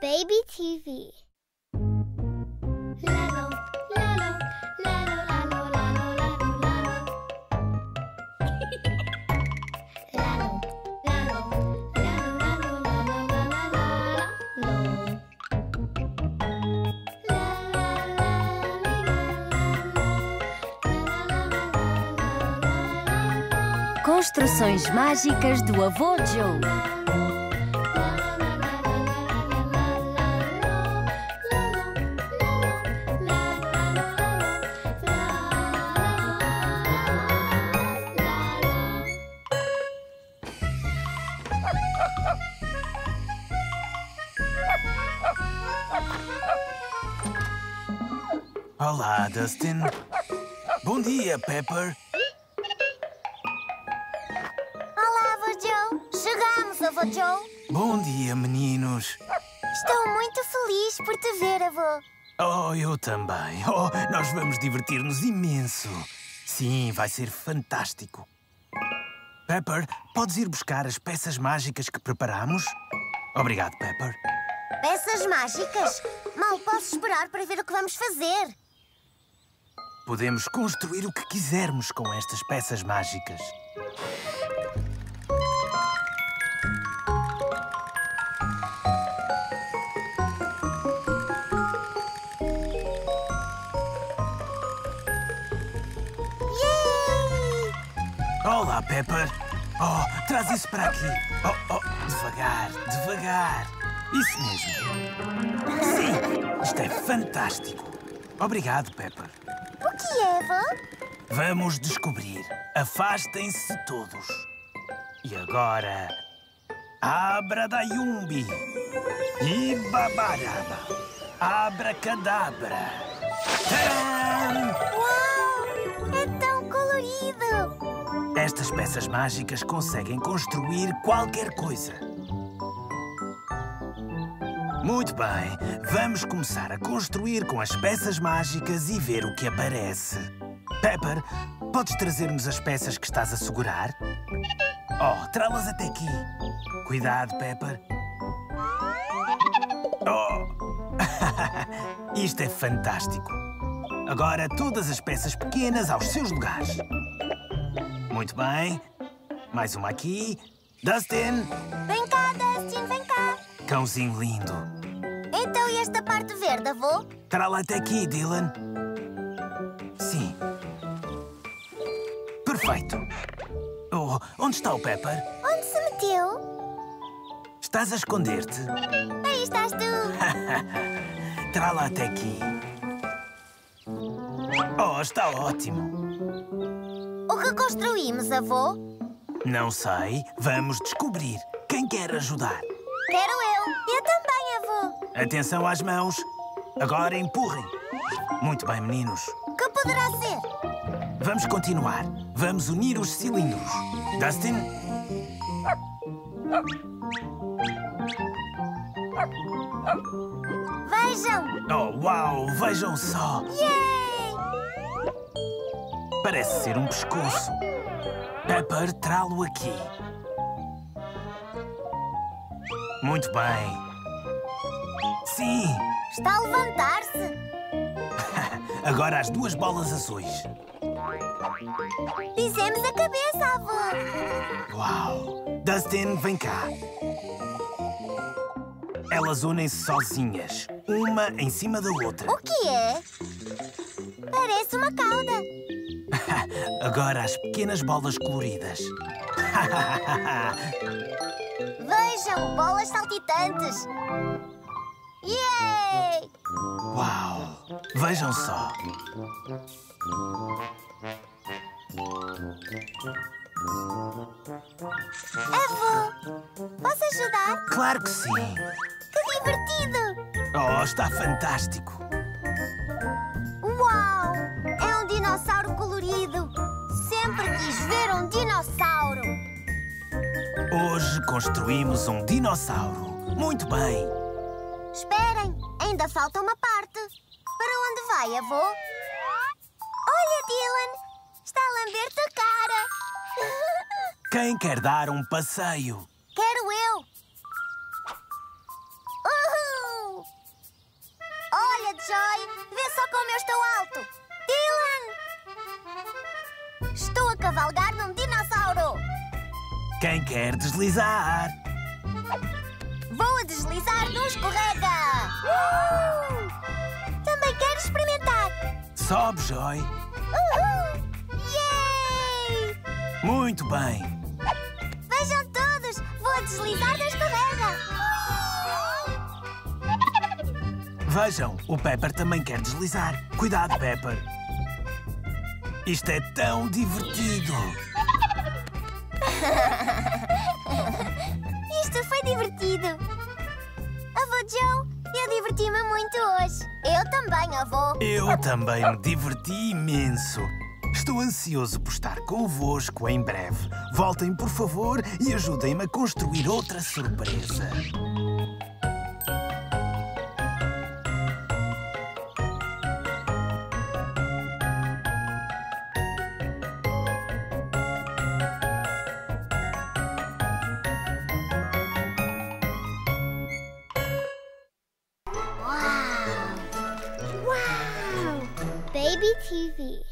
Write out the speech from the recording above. BabyTV. Construções mágicas do Avô Joe. Olá, Dustin. Bom dia, Pepper. Avô Joe. Bom dia, meninos. Estou muito feliz por te ver, avô. Oh, eu também. Oh, nós vamos divertir-nos imenso. Sim, vai ser fantástico. Pepper, podes ir buscar as peças mágicas que preparamos? Obrigado, Pepper. Peças mágicas? Mal posso esperar para ver o que vamos fazer. Podemos construir o que quisermos com estas peças mágicas. Olá, Pepper. Oh, traz isso para aqui. Oh, oh, devagar, devagar. Isso mesmo. Sim, isto é fantástico. Obrigado, Pepper. O que é, Eva? Vamos descobrir. Afastem-se todos. E agora... Abra da Yumbi. E babaraba. Abracadabra. Tcharam! Uau! É tão colorido! Estas peças mágicas conseguem construir qualquer coisa. Muito bem, vamos começar a construir com as peças mágicas e ver o que aparece. Pepper, podes trazer-nos as peças que estás a segurar? Oh, trá-las até aqui. Cuidado, Pepper. Oh! Isto é fantástico. Agora todas as peças pequenas aos seus lugares. Muito bem. Mais uma aqui. Dustin! Vem cá, Dustin, vem cá. Cãozinho lindo. Então e esta parte verde, avô? Trá-la até aqui, Dylan. Sim. Perfeito. Oh, onde está o Pepper? Onde se meteu? Estás a esconder-te. Aí estás tu. Trá-la até aqui. Oh, está ótimo. O que construímos, avô? Não sei. Vamos descobrir. Quem quer ajudar? Quero eu. Eu também, avô. Atenção às mãos. Agora empurrem. Muito bem, meninos. Que poderá ser? Vamos continuar. Vamos unir os cilindros. Dustin? Vejam! Oh, uau! Vejam só! Yeah! Parece ser um pescoço. Pepper, trá-lo aqui. Muito bem. Sim. Está a levantar-se. Agora as duas bolas azuis. Fizemos a cabeça, avô. Uau. Dustin, vem cá. Elas unem-se sozinhas. Uma em cima da outra. O que é? Parece uma cauda. Agora as pequenas bolas coloridas. Vejam, bolas saltitantes. Yay! Uau! Vejam só. Avô, posso ajudar? Claro que sim. Que divertido! Oh, está fantástico. Uau! É um dinossauro colorido. Sempre quis ver um dinossauro. Hoje construímos um dinossauro. Muito bem. Esperem, ainda falta uma parte. Para onde vai, avô? Olha, Dylan, está a lamber-te a cara. Quem quer dar um passeio? Quero só como eu estou alto! Dylan! Estou a cavalgar num dinossauro! Quem quer deslizar? Vou a deslizar num escorrega! Também quero experimentar! Sobe, Joy! Yay! Muito bem! Vejam todos! Vou a deslizar na escorrega! Vejam, o Pepper também quer deslizar. Cuidado, Pepper. Isto é tão divertido. Isto foi divertido. Avô Joe, eu diverti-me muito hoje. Eu também, avô. Eu também me diverti imenso. Estou ansioso por estar convosco em breve. Voltem, por favor, e ajudem-me a construir outra surpresa. BabyTV.